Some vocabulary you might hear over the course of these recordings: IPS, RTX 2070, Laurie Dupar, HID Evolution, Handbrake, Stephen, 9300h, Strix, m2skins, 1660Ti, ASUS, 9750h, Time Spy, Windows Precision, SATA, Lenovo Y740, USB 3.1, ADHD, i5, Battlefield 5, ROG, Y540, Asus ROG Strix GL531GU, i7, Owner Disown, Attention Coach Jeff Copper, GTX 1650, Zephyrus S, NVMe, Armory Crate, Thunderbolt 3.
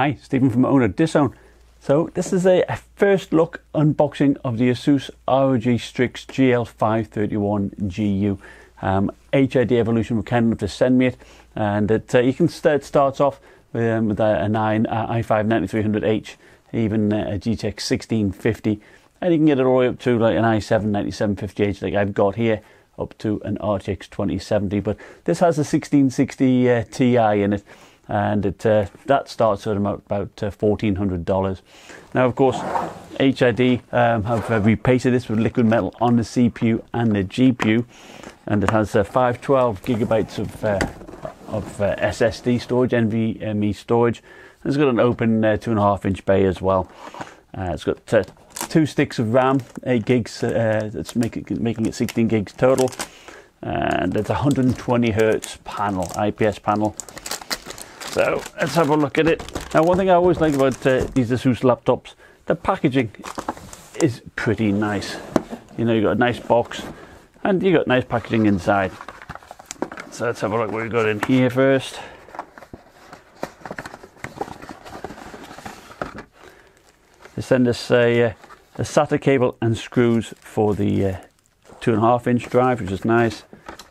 Hi, Stephen from Owner Disown. So this is a first look unboxing of the ASUS ROG Strix GL531GU. HID Evolution were kind enough to send me it, and it starts off with an i5 9300h, even a GTX 1650, and you can get it all the way up to like an i7 9750h like I've got here, up to an RTX 2070. But this has a 1660 Ti in it, and that starts at about $1,400. Now, of course, HID have repasted this with liquid metal on the CPU and the GPU, and it has 512 gigabytes of SSD storage, NVMe storage. It's got an open 2.5-inch bay as well. It's got two sticks of RAM, 8 gigs. That's making it 16 gigs total, and it's 120 hertz panel, IPS panel. So let's have a look at it. Now, one thing I always like about these ASUS laptops, the packaging is pretty nice. You know, you've got a nice box and you've got nice packaging inside. So let's have a look what we've got in here first. They send us a SATA cable and screws for the 2.5-inch drive, which is nice.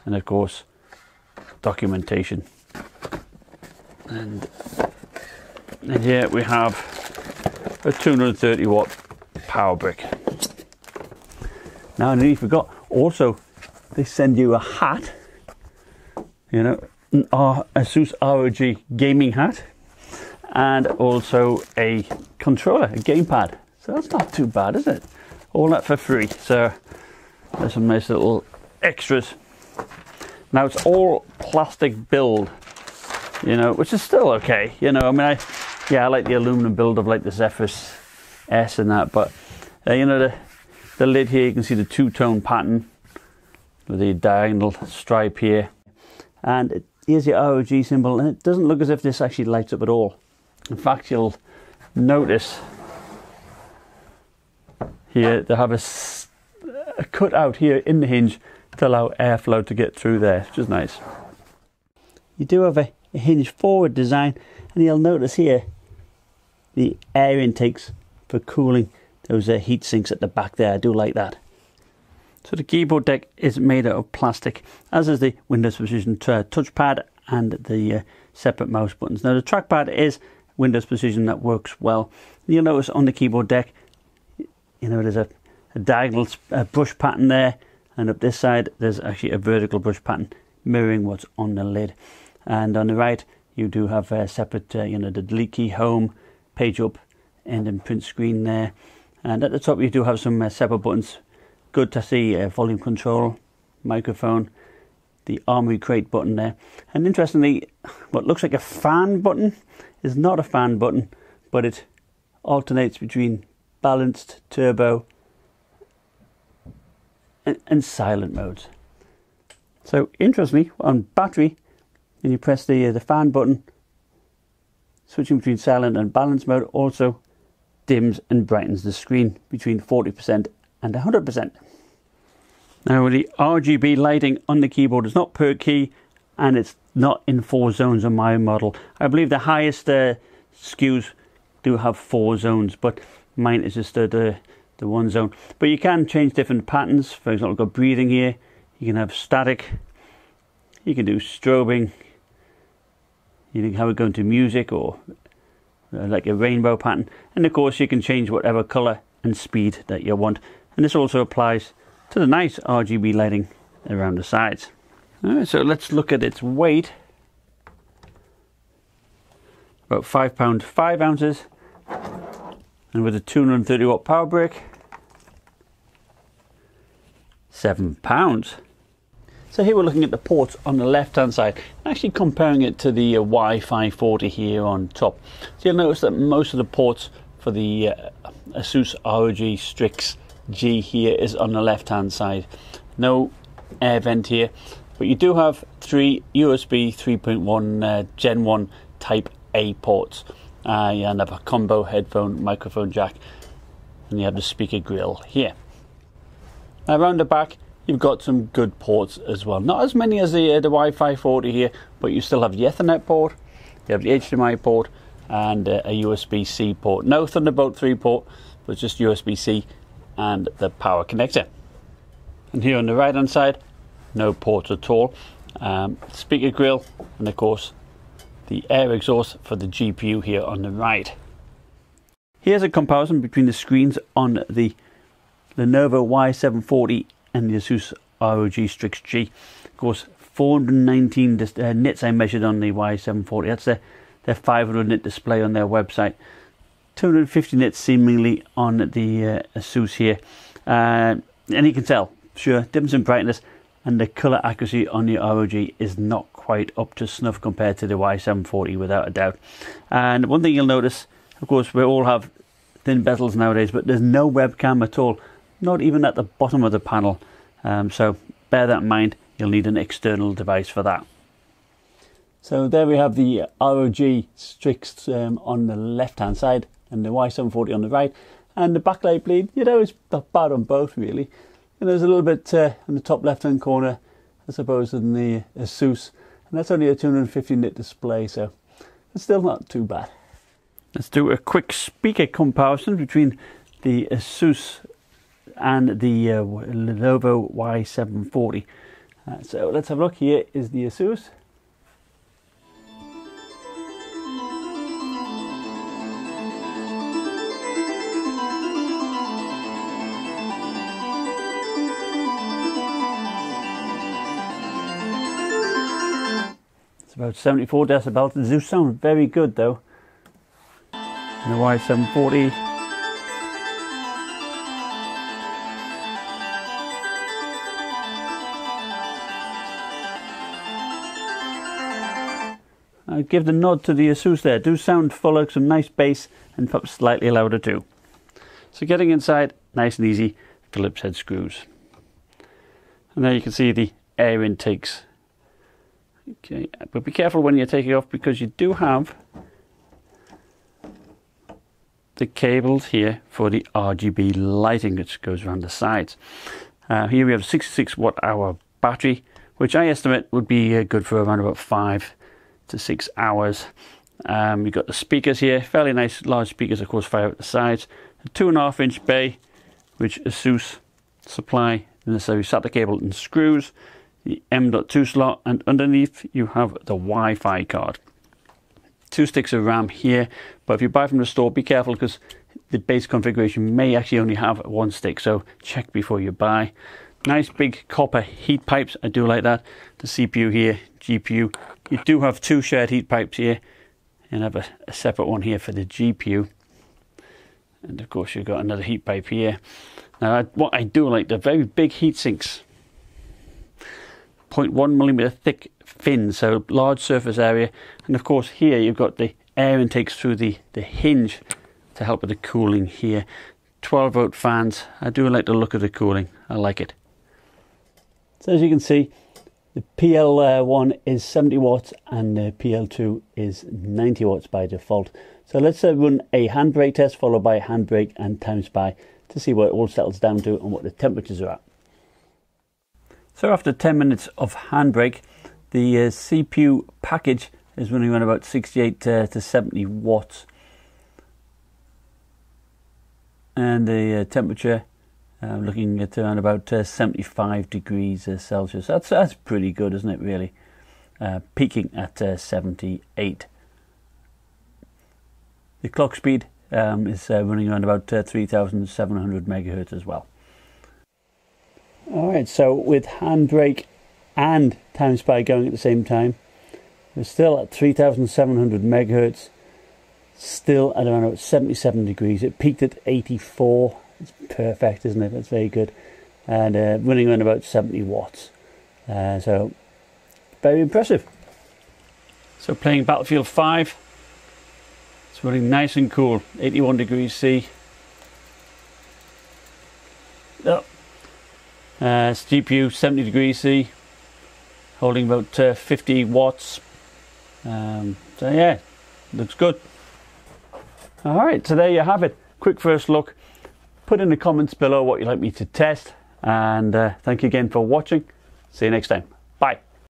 And of course, documentation. And here we have a 230-watt power brick. Now, I nearly forgot, also they send you a hat, you know, an ASUS ROG gaming hat, and also a controller, a gamepad. So that's not too bad, is it? All that for free. So there's some nice little extras. Now, it's all plastic build, you know, which is still okay. You know, I mean, I like the aluminum build of like the Zephyrus S and that, but you know, the lid here, you can see the two-tone pattern with the diagonal stripe here, and here's your ROG symbol, and it doesn't look as if this actually lights up at all. In fact, you'll notice here they have a cutout here in the hinge to allow airflow to get through there, which is nice. You do have a hinge forward design, and you'll notice here the air intakes for cooling those heat sinks at the back there. I do like that. So the keyboard deck is made out of plastic, as is the Windows Precision touchpad and the separate mouse buttons. Now, the trackpad is Windows Precision, that works well. And you'll notice on the keyboard deck, you know, there's a diagonal brush pattern there, and up this side there's actually a vertical brush pattern mirroring what's on the lid. And on the right, you do have a separate, you know, the delete key, home, page up, and then print screen there. And at the top, you do have some separate buttons. Good to see volume control, microphone, the Armory Crate button there. And interestingly, what looks like a fan button is not a fan button, but it alternates between balanced, turbo, and silent modes. So interestingly, on battery, and you press the fan button, switching between silent and balance mode also dims and brightens the screen between 40% and 100%. Now, the RGB lighting on the keyboard is not per key, and it's not in 4 zones on my model. I believe the highest SKUs do have 4 zones, but mine is just the one zone. But you can change different patterns. For example, I've got breathing here. You can have static. You can do strobing. You can have it going to music or like a rainbow pattern. And of course, you can change whatever color and speed that you want. And this also applies to the nice RGB lighting around the sides. All right, so let's look at its weight. About 5 pounds, 5 ounces. And with a 230-watt power brick, 7 pounds. So here we're looking at the ports on the left-hand side, actually comparing it to the Y540 here on top. So you'll notice that most of the ports for the ASUS ROG Strix G here is on the left-hand side. No air vent here, but you do have 3 USB 3.1 Gen 1 Type A ports. You have a combo headphone microphone jack, and you have the speaker grill here. Now, around the back, you've got some good ports as well. Not as many as the Y540 here, but you still have the Ethernet port, you have the HDMI port, and a USB-C port. No Thunderbolt 3 port, but just USB-C and the power connector. And here on the right hand side, no port at all. Speaker grill, and of course the air exhaust for the GPU here on the right. Here's a comparison between the screens on the Lenovo Y740 and the ASUS ROG Strix G. Of course, 419 nits I measured on the Y740. That's their 500 nit display on their website. 250 nits seemingly on the ASUS here. And you can tell, sure, difference in brightness, and the colour accuracy on the ROG is not quite up to snuff compared to the Y740, without a doubt. And one thing you'll notice, of course, we all have thin bezels nowadays, but there's no webcam at all, not even at the bottom of the panel. So bear that in mind, you'll need an external device for that. So there we have the ROG Strix on the left hand side and the Y740 on the right, and the backlight bleed, you know, it's not bad on both really. And there's a little bit in the top left hand corner, I suppose, in the ASUS, and that's only a 250 nit display, so it's still not too bad. Let's do a quick speaker comparison between the ASUS and the Lenovo Y740. So let's have a look. Here is the ASUS. It's about 74 decibels. The ASUS sounds very good though. And the Y740. I give the nod to the ASUS there. Do sound fuller, some nice bass, and perhaps slightly louder too. So getting inside, nice and easy, Phillips head screws. And there you can see the air intakes. Okay, but be careful when you're taking off, because you do have the cables here for the RGB lighting, which goes around the sides. Here we have a 66 watt hour battery, which I estimate would be good for around about 5 to 6 hours. You've got the speakers here, fairly nice large speakers, of course, fire at the sides. A 2.5 inch bay, which ASUS supply the necessary SATA cable and screws, the M.2 slot, and underneath you have the Wi-Fi card. 2 sticks of RAM here, but if you buy from the store, be careful, because the base configuration may actually only have 1 stick, so check before you buy. Nice big copper heat pipes, I do like that. The CPU here, GPU, you do have 2 shared heat pipes here, and have a separate one here for the GPU, and of course you've got another heat pipe here. Now what I do like, the very big heat sinks, 0.1mm thick fin, so large surface area, and of course here you've got the air intakes through the hinge to help with the cooling here. 12-volt fans, I do like the look of the cooling, I like it. So as you can see, the PL1 is 70 watts and the PL2 is 90 watts by default. So let's run a Handbrake test followed by Handbrake and Time Spy to see what it all settles down to and what the temperatures are at. So after 10 minutes of Handbrake, the CPU package is running around about 68 to 70 watts. And the temperature, I'm looking at around about 75 degrees Celsius. That's pretty good, isn't it, really? Peaking at 78. The clock speed is running around about 3,700 megahertz as well. All right, so with Handbrake and Time Spy going at the same time, we're still at 3,700 megahertz, still at around about 77 degrees. It peaked at 84. It's perfect, isn't it? That's very good. And running around about 70 watts. So very impressive. So playing Battlefield 5, it's running nice and cool, 81 degrees C. Oh. It's GPU 70 degrees C, holding about 50 watts. So yeah, looks good. Alright, so there you have it. Quick first look. Put in the comments below what you'd like me to test. And thank you again for watching. See you next time. Bye.